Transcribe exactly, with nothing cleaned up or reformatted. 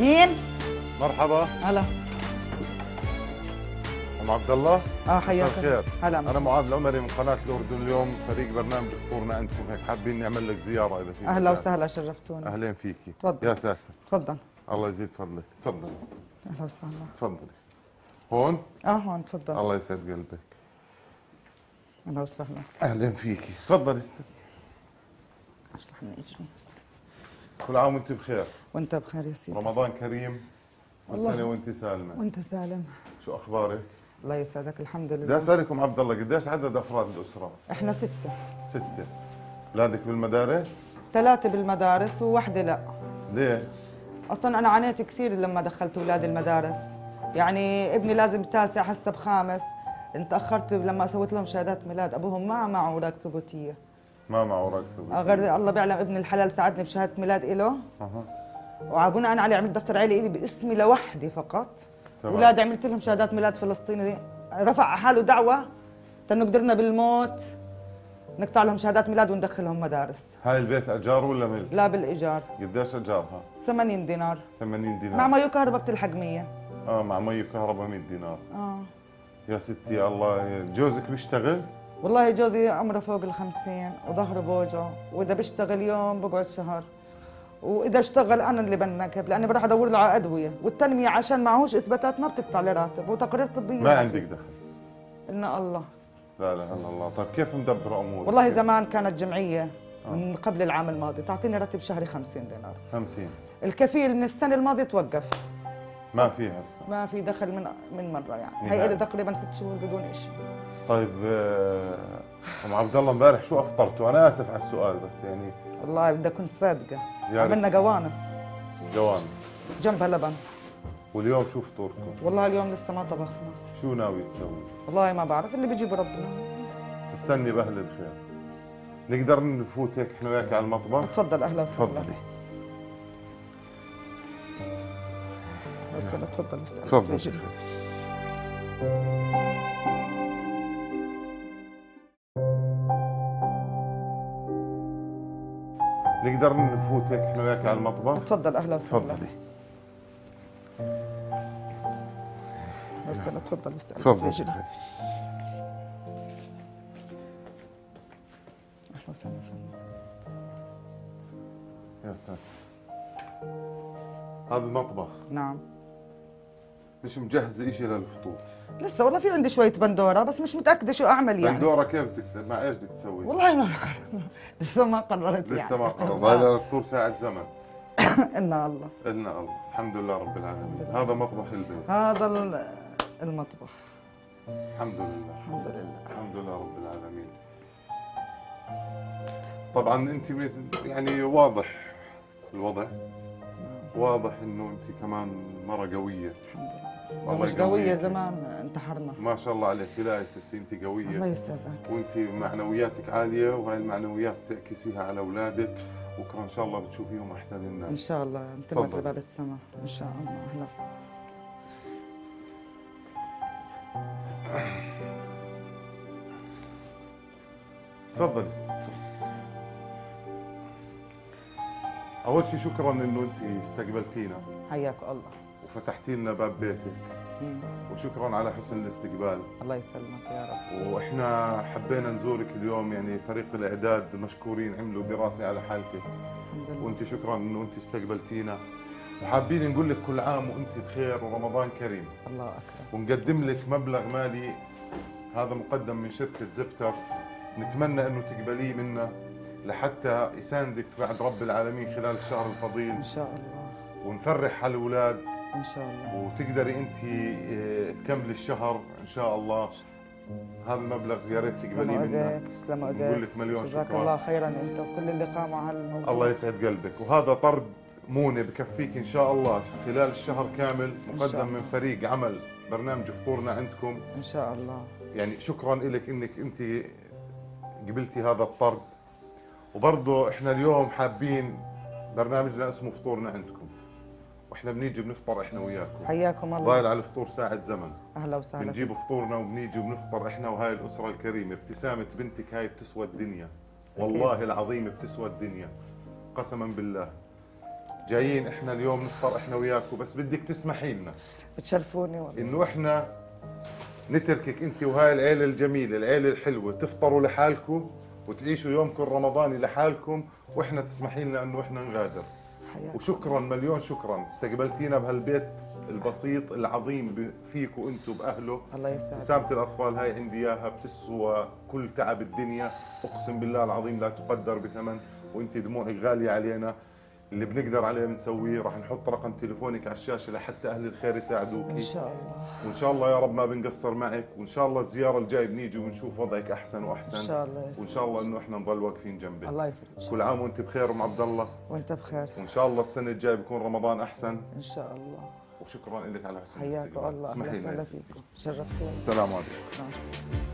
مين؟ مرحبا. هلا. أم عبد الله. اه حياك الله. هلا. أنا معاذ العمري من قناة الأردن اليوم، فريق برنامج فطورنا عندكم، هيك حابين نعمل لك زيارة إذا في. أهلا وسهلا، شرفتونا. أهلين فيكي. تفضل. يا ساتر. تفضل. الله يزيد فضلك، تفضل. أهلا وسهلا. تفضلي. هون؟ اه هون، تفضل. الله يسعد قلبك. أهلا وسهلا. أهلين فيكي، تفضلي. اشرح من اجري. كل عام وانت بخير. وانت بخير يا سيدي. رمضان كريم وسنه وانت سالمه. وانت سالم. شو اخبارك؟ الله يسعدك، الحمد لله. بدي اسالكم عبد الله، قديش عدد افراد الاسره؟ احنا سته. سته. اولادك بالمدارس؟ ثلاثه بالمدارس وواحده لا. ليه؟ اصلا انا عانيت كثير لما دخلت اولادي المدارس، يعني ابني لازم تاسع هسه بخامس، تاخرت لما سويت لهم شهادات ميلاد، ابوهم ما معه اوراق ثبوتيه. ما مع اوراق ثبوتيه غير الله بيعلم ابن الحلال ساعدني بشهاده ميلاد إله. اها. وعابونا انا علي عملت دفتر عيلي إلي باسمي لوحدي فقط. تمام. اولادي عملت لهم شهادات ميلاد فلسطيني، رفع حاله دعوه تنو قدرنا بالموت نقطع لهم شهادات ميلاد وندخلهم مدارس. هاي البيت اجار ولا ملك؟ لا بالايجار. قديش اجارها؟ ثمانين دينار. ثمانين دينار مع مي وكهرباء بتلحق مية. اه مع مي وكهرباء مية دينار. اه يا ستي. يا الله. جوزك بيشتغل؟ والله جوزي عمره فوق الخمسين وظهره بوجعه، واذا بشتغل يوم بقعد شهر، واذا اشتغل انا اللي بنكب لاني بروح ادور له على ادويه، والتنميه عشان معهوش اثباتات ما بتقطع لي راتب وتقارير طبيه. ما عندك دخل؟ ان الله. لا لا الا الله. طيب كيف مدبره امورك؟ والله زمان كانت جمعيه من قبل العام الماضي تعطيني راتب شهري خمسين دينار. خمسين. الكفيل من السنه الماضيه توقف. ما في هسه. ما في دخل من من مره يعني، هي لي تقريبا ست شهور بدون شيء. طيب ام عبد الله امبارح شو افطرتوا؟ انا اسف على السؤال بس يعني والله بدي اكون صادقه. يعني عملنا قوانص. قوانص جنبها لبن. واليوم شو فطوركم؟ والله اليوم لسه ما طبخنا. شو ناوي تسوي؟ والله ما بعرف، اللي بيجيب ربنا. تستني باهل الخير. نقدر نفوت هيك احنا وياك على المطبخ؟ تفضل. اهلا وسهلا. تفضلي. تفضل تفضل تفضل. نقدر نفوت هيك احنا وياك على المطبخ؟ تفضل. اهلا وسهلا. تفضلي. تفضل تفضل. اهلا وسهلا. يا ساتر. هذا المطبخ. نعم. مش مجهزه شيء للفطور؟ لسه والله في عندي شويه بندوره بس مش متاكده شو اعمل يعني. بندوره كيف بدك تس... مع ايش بدك تسوي؟ والله ما بعرف، لسه ما قررت يعني. لسه ما قررت. هاي الفطور ساعة زمن. إنا الله. إنا الله، الحمد لله رب العالمين. هذا مطبخ البيت. هذا المطبخ. الحمد لله. الحمد لله. الحمد لله رب العالمين. طبعا انت يعني واضح الوضع. واضح انه انت كمان مرة قوية. الحمد لله. والله مش قوية زمان انتحرنا. ما شاء الله عليك. لا يا ستي انت قوية. الله يسعدك. وانت معنوياتك عالية، وهاي المعنويات بتعكسيها على اولادك، بكره ان شاء الله بتشوفيهم احسن الناس. ان شاء الله بتمرق باب السماء ان شاء الله. اهلا وسهلا. تفضلي. اول شيء شكرا انه انت استقبلتينا. حياك الله. فتحتي لنا باب بيتك. مم. وشكرا على حسن الاستقبال. الله يسلمك يا رب. واحنا حبينا نزورك اليوم، يعني فريق الاعداد مشكورين عملوا دراسه على حالتك، وانت شكرا انه انت استقبلتينا، وحابين نقول لك كل عام وانت بخير ورمضان كريم. الله اكبر. ونقدم لك مبلغ مالي، هذا مقدم من شركه زبتر، نتمنى انه تقبليه منا لحتى يساندك بعد رب العالمين خلال الشهر الفضيل ان شاء الله، ونفرح هالولاد ان شاء الله، وتقدري انت تكملي الشهر ان شاء الله. هذا المبلغ يا ريت تقبليه منك. تسلم ايديك. بقول لك مليون شكرا. جزاك الله خيرا انت وكل اللي قاموا على الموضوع. الله يسعد قلبك. وهذا طرد مونه بكفيك ان شاء الله خلال الشهر كامل، مقدم من فريق عمل برنامج فطورنا عندكم ان شاء الله. يعني شكرا لك انك انت قبلتي هذا الطرد. وبرضه احنا اليوم حابين برنامجنا اسمه فطورنا عندكم، واحنا بنيجي بنفطر احنا وياكم. حياكم الله. ضايل على الفطور ساعة زمن. اهلا وسهلا. بنجيب فطورنا وبنيجي وبنفطر احنا وهاي الاسرة الكريمة. ابتسامة بنتك هاي بتسوى الدنيا، والله العظيم بتسوى الدنيا قسما بالله. جايين احنا اليوم نفطر احنا وياكم، بس بدك تسمحي لنا. بتشرفوني والله انه احنا نتركك انت وهاي العيله الجميله، العيله الحلوه، تفطروا لحالكم وتعيشوا يومكم الرمضاني لحالكم، واحنا تسمحي لنا انه احنا نغادر. حياتي. وشكرا مليون شكرا، استقبلتينا بهالبيت البسيط العظيم فيكم انتم باهله. الله يسعدك. ابتسامه الاطفال هاي عندي اياها، بتسوى كل تعب الدنيا، اقسم بالله العظيم لا تقدر بثمن، وانت دموعك غاليه علينا. اللي بنقدر عليه بنسويه، راح نحط رقم تليفونك على الشاشه لحتى اهل الخير يساعدوك ان شاء الله، وان شاء الله يا رب ما بنقصر معك، وان شاء الله الزياره الجايه بنيجي ونشوف وضعك احسن واحسن ان شاء الله، وان شاء الله انه احنا نضل واقفين جنبك. الله يفرجك. كل عام وانت بخير ام عبد الله. وانت بخير، وان شاء الله السنه الجايه بيكون رمضان احسن ان شاء الله. وشكرا لك على حسن الاستقبال. حياك الله. اسمحي لنا، شرفتونا. السلام عليكم. مع السلامه.